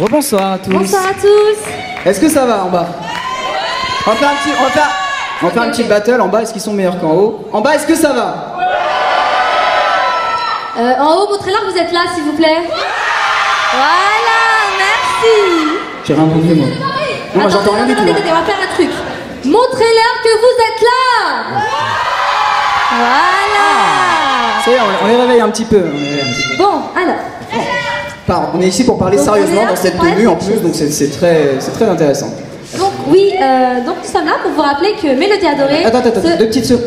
Rebonsoir à tous. Bonsoir à tous. Est-ce que ça va en bas? On va faire un petit battle en bas. Est-ce qu'ils sont meilleurs qu'en haut? En bas, est-ce que ça va? En haut, montrez-leur que vous êtes là, s'il vous plaît. Voilà, merci. J'ai rien compris, moi. Non, j'entends rien du tout. Attendez, on va faire un truc. Montrez-leur que vous êtes là. Voilà. C'est on les réveille un petit peu. Bon, alors. On est ici pour parler sérieusement dans cette tenue en plus, donc c'est très intéressant. Donc oui, donc nous sommes là pour vous rappeler que Mélodies A Do Ré... Attends, deux petites secondes,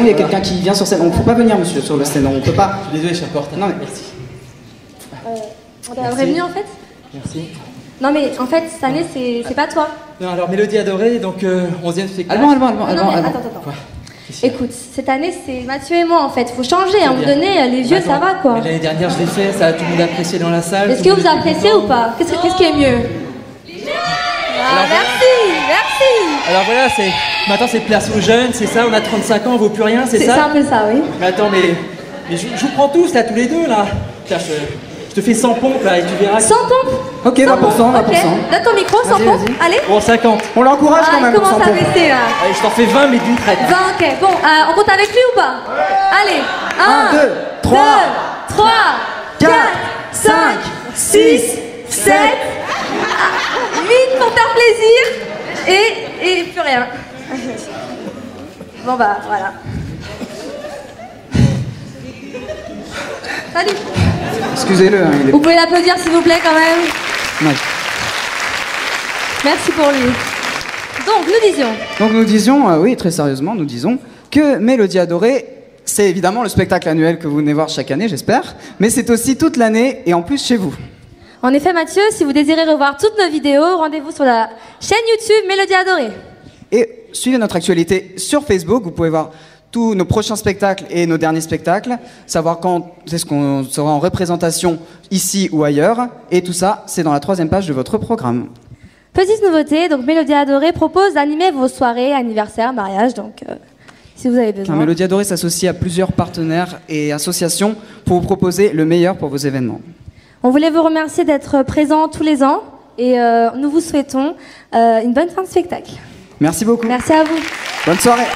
il y a quelqu'un qui vient sur scène. On ne peut pas venir, monsieur, sur la scène, on ne peut pas. Désolé, je suis un peu en retard. Non, mais... Merci. On t'a prévenu en fait. Merci. Non mais en fait, cette année, c'est pas toi. Non, alors Mélodies A Do Ré, donc 11e spectacle. Allemand. Attends. Quoi ? Écoute, cette année c'est Mathieu et moi en fait, faut changer, à un moment donné, les vieux ça va quoi. L'année dernière je l'ai fait, ça a tout le monde apprécié dans la salle. Est-ce que vous appréciez ou pas? Qu'est-ce qui est mieux? Les jeunes. Ah, merci. Alors voilà, maintenant c'est place aux jeunes, c'est ça, on a 35 ans, on vaut plus rien, c'est ça? C'est un peu ça, oui. Mais attends, mais je vous prends tous là, tous les deux là. Tiens, je te fais 100 pompes là et tu verras. 100 pompes? Ok, 100 20%. Ok, donne ton micro, 100 pompes, allez. Bon, 50. On l'encourage quand même. Commence à baisser là. Allez, je t'en fais 20 mais d'une traite. 20, ok. Bon, on compte avec lui ou pas? Allez, 1, 2, 3, 4, 5, 6, 7, 8 pour faire plaisir et plus rien. Bon bah, voilà. Salut. Excusez-le. Hein, vous pouvez l'applaudir s'il vous plaît quand même. Ouais. Merci pour lui. Donc nous disions, oui très sérieusement, nous disons que Mélodies A Do Ré, c'est évidemment le spectacle annuel que vous venez voir chaque année, j'espère, mais c'est aussi toute l'année et en plus chez vous. En effet Mathieu, si vous désirez revoir toutes nos vidéos, rendez-vous sur la chaîne YouTube Mélodies A Do Ré. Et suivez notre actualité sur Facebook, vous pouvez voir tous nos prochains spectacles et nos derniers spectacles, savoir quand est-ce qu'on sera en représentation ici ou ailleurs, et tout ça, c'est dans la 3e page de votre programme. Petite nouveauté, donc Mélodies A Do Ré propose d'animer vos soirées, anniversaires, mariages, donc si vous avez besoin. Mélodies A Do Ré s'associe à plusieurs partenaires et associations pour vous proposer le meilleur pour vos événements. On voulait vous remercier d'être présents tous les ans, et nous vous souhaitons une bonne fin de spectacle. Merci beaucoup. Merci à vous. Bonne soirée.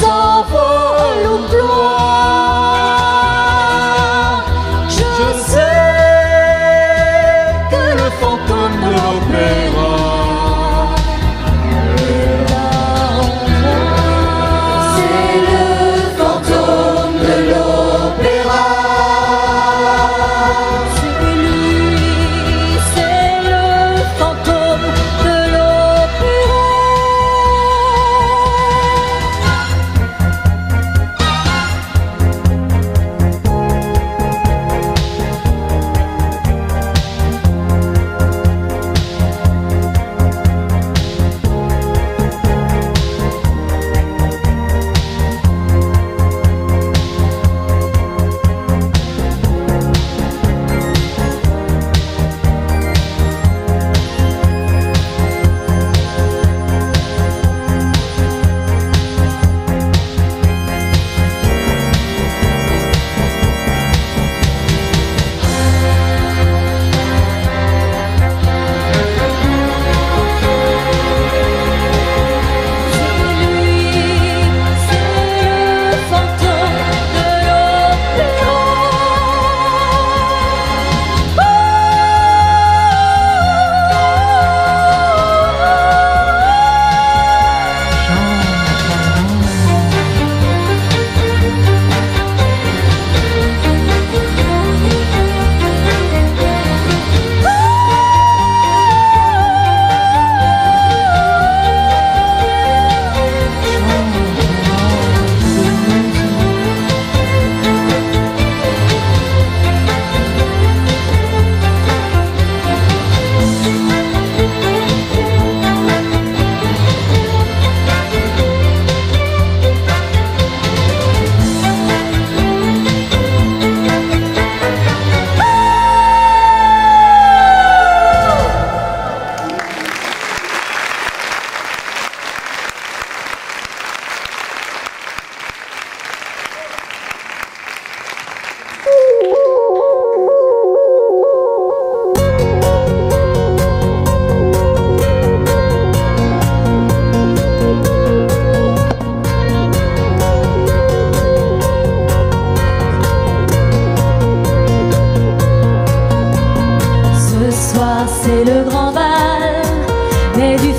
S'envole au plomb.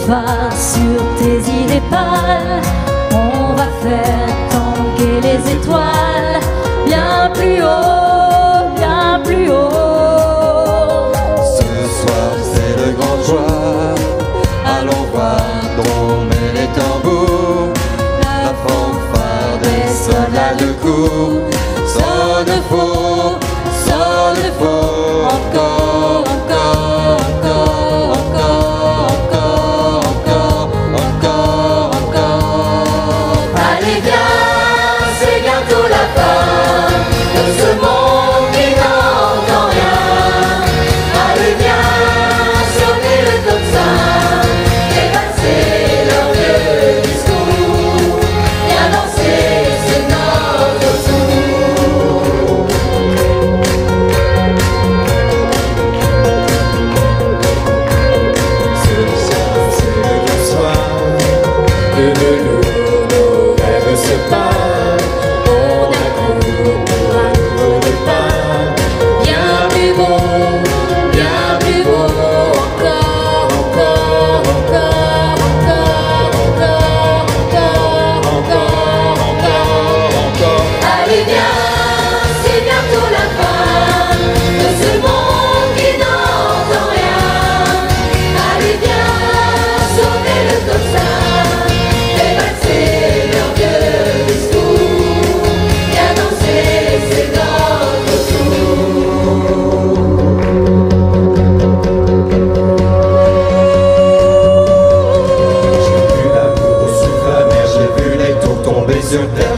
phare sur tes idées pâles. On va faire tanguer les étoiles bien plus haut, bien plus haut. Ce soir c'est le grand soir, allons voir tomber les tambours. La fanfare des soldats de cour sonne faux, sonne faux. Encore, encore, encore.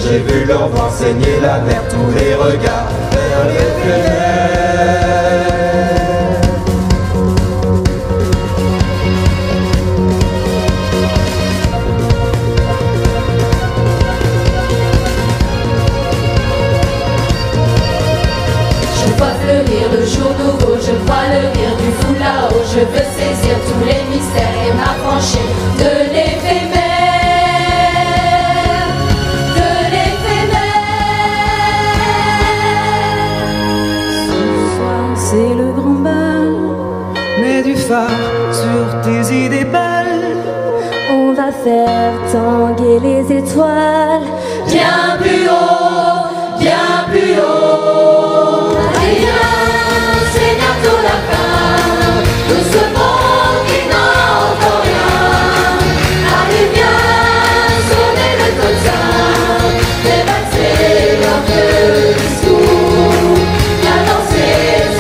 J'ai vu leur bras saigner la mer, tous les regards vers les fenêtres. Je vois fleurir le jour nouveau, je vois le rire du fou là-haut. Je veux saisir tous les mystères et m'affranchir de l'éphémère. C'est le grand bal, mets du phare sur tes idées pâles. On va faire tanguer les étoiles bien plus haut, bien plus haut. Allez viens, c'est bientôt la fin de ce monde qui n'a encore rien. Allez viens, sonner le code, dépasser leur vieux discours. Viens danser.